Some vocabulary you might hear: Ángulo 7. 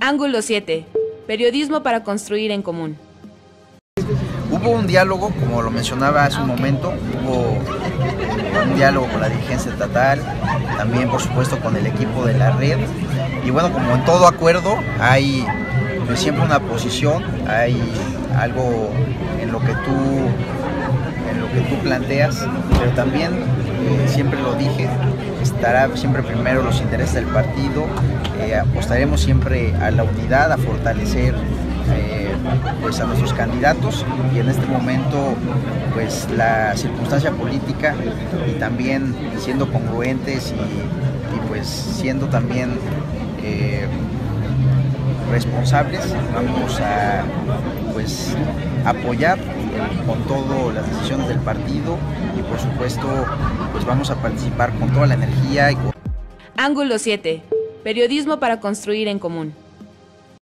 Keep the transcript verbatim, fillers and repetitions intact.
Ángulo siete. Periodismo para construir en común. Hubo un diálogo, como lo mencionaba hace un momento, hubo un diálogo con la dirigencia estatal, también por supuesto con el equipo de la red. Y bueno, como en todo acuerdo, hay pues, siempre una posición, hay algo en lo que tú, en lo que tú planteas, pero también, eh, siempre lo dije, estará siempre primero los intereses del partido, eh, apostaremos siempre a la unidad, a fortalecer Eh, pues a nuestros candidatos, y en este momento pues la circunstancia política y también siendo congruentes y, y pues siendo también eh, responsables, vamos a pues apoyar con todas las decisiones del partido y por supuesto pues vamos a participar con toda la energía y con... Ángulo siete. Periodismo para construir en común.